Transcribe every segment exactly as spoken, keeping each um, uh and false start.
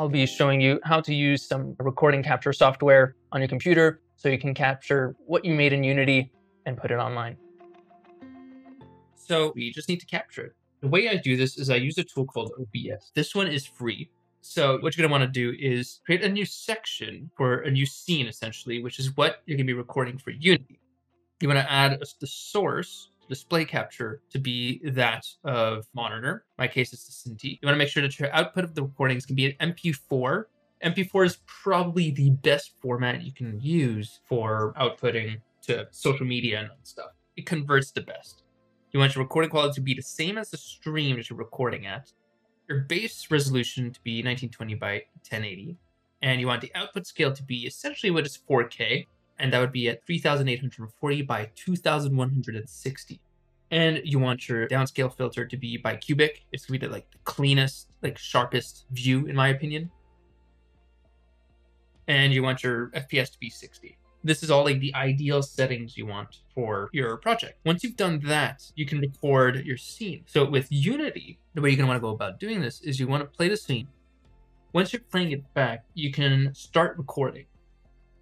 I'll be showing you how to use some recording capture software on your computer so you can capture what you made in Unity and put it online. So we just need to capture it. The way I do this is I use a tool called O B S. This one is free. So what you're going to want to do is create a new section for a new scene, essentially, which is what you're going to be recording for Unity. You want to add the source display capture to be that of monitor. In my case, it's the Cintiq. You want to make sure that your output of the recordings can be an M P four. M P four is probably the best format you can use for outputting to social media and stuff. It converts the best. You want your recording quality to be the same as the stream that you're recording at. Your base resolution to be nineteen twenty by ten eighty. And you want the output scale to be essentially what is four K. And that would be at three thousand eight hundred forty by two thousand one hundred sixty. And you want your downscale filter to be by cubic. It's going to be the, like the cleanest, like sharpest view, in my opinion. And you want your F P S to be sixty. This is all like the ideal settings you want for your project. Once you've done that, you can record your scene. So with Unity, the way you're going to want to go about doing this is you want to play the scene. Once you're playing it back, you can start recording.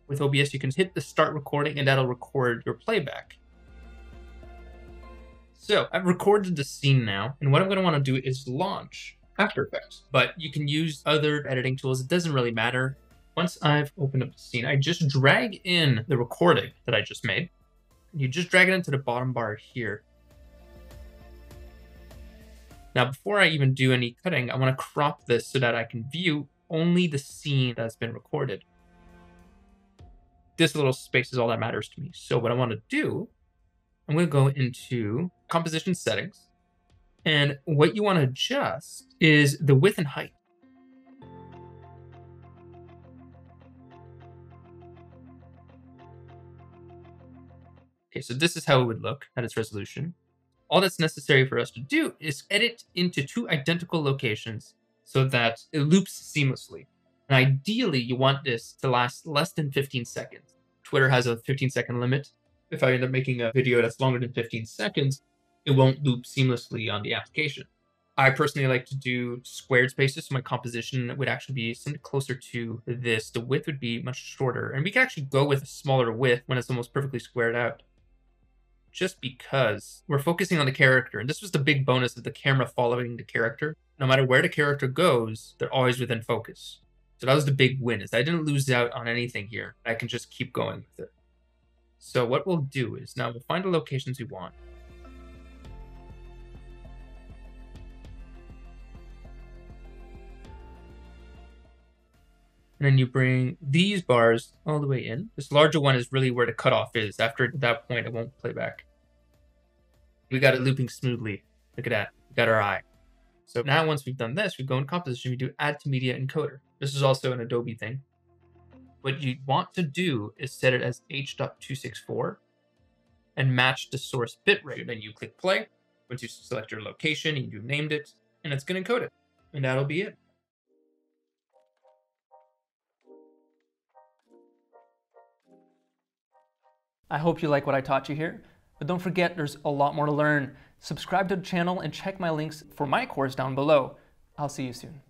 With O B S, you can hit the start recording and that'll record your playback. So I've recorded the scene now, and what I'm going to want to do is launch After Effects, but you can use other editing tools. It doesn't really matter. Once I've opened up the scene, I just drag in the recording that I just made. You just drag it into the bottom bar here. Now, before I even do any cutting, I want to crop this so that I can view only the scene that's been recorded. This little space is all that matters to me. So what I want to do, I'm going to go into composition settings. And what you want to adjust is the width and height. Okay, so this is how it would look at its resolution. All that's necessary for us to do is edit into two identical locations so that it loops seamlessly. And ideally, you want this to last less than fifteen seconds. Twitter has a fifteen second limit. If I end up making a video that's longer than fifteen seconds, it won't loop seamlessly on the application. I personally like to do squared spaces, so my composition would actually be something closer to this. The width would be much shorter, and we can actually go with a smaller width when it's almost perfectly squared out, just because we're focusing on the character. And this was the big bonus of the camera following the character. No matter where the character goes, they're always within focus. So that was the big win, is I didn't lose out on anything here. I can just keep going with it. So what we'll do is now we'll find the locations we want. And then you bring these bars all the way in. This larger one is really where the cutoff is. After that point, it won't play back. We got it looping smoothly. Look at that. We got our eye. So now once we've done this, we go in composition, we do add to media encoder. This is also an Adobe thing. What you want to do is set it as H dot two sixty-four and match the source bitrate. Then you click play. Once you select your location, you named it, and it's going to encode it. And that'll be it. I hope you like what I taught you here, but don't forget there's a lot more to learn. Subscribe to the channel and check my links for my course down below. I'll see you soon.